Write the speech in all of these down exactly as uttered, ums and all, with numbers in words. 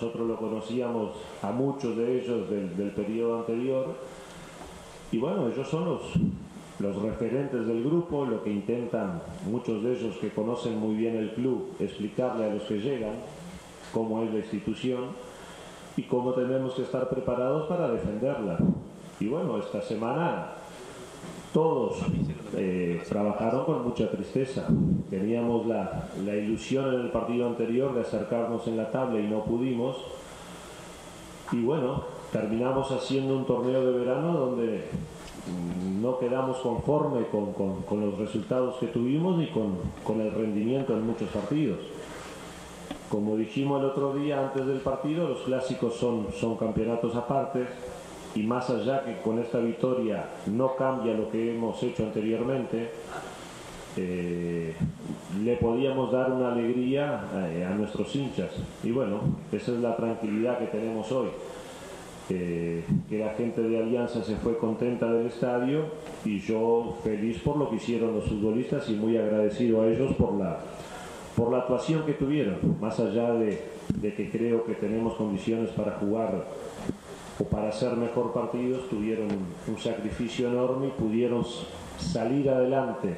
nosotros lo conocíamos a muchos de ellos del, del periodo anterior, y bueno, ellos son los, los referentes del grupo, lo que intentan muchos de ellos que conocen muy bien el club, explicarle a los que llegan cómo es la institución y cómo tenemos que estar preparados para defenderla. Y bueno, esta semana todos eh, trabajaron con mucha tristeza. Teníamos la, la ilusión en el partido anterior de acercarnos en la tabla y no pudimos. Y bueno, terminamos haciendo un torneo de verano donde no quedamos conforme con, con, con los resultados que tuvimos ni con, con el rendimiento en muchos partidos. Como dijimos el otro día antes del partido, los clásicos son, son campeonatos aparte. Y más allá que con esta victoria no cambia lo que hemos hecho anteriormente, eh, le podíamos dar una alegría a, a nuestros hinchas. Y bueno, esa es la tranquilidad que tenemos hoy. Eh, que la gente de Alianza se fue contenta del estadio y yo feliz por lo que hicieron los futbolistas y muy agradecido a ellos por la, por la actuación que tuvieron. Más allá de, de que creo que tenemos condiciones para jugar o para hacer mejor partidos, tuvieron un sacrificio enorme y pudieron salir adelante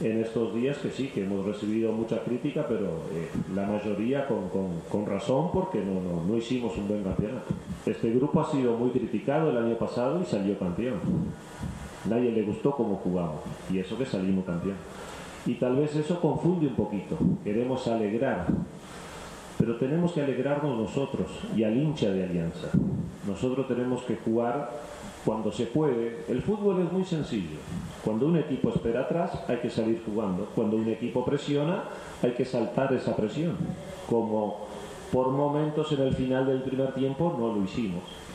en estos días que sí, que hemos recibido mucha crítica, pero eh, la mayoría con, con, con razón, porque no, no, no hicimos un buen campeonato. Este grupo ha sido muy criticado el año pasado y salió campeón. Nadie le gustó cómo jugamos y eso que salimos campeón. Y tal vez eso confunde un poquito, queremos alegrar, pero tenemos que alegrarnos nosotros y al hincha de Alianza. Nosotros tenemos que jugar cuando se puede. El fútbol es muy sencillo. Cuando un equipo espera atrás, hay que salir jugando. Cuando un equipo presiona, hay que saltar esa presión. Como por momentos en el final del primer tiempo no lo hicimos.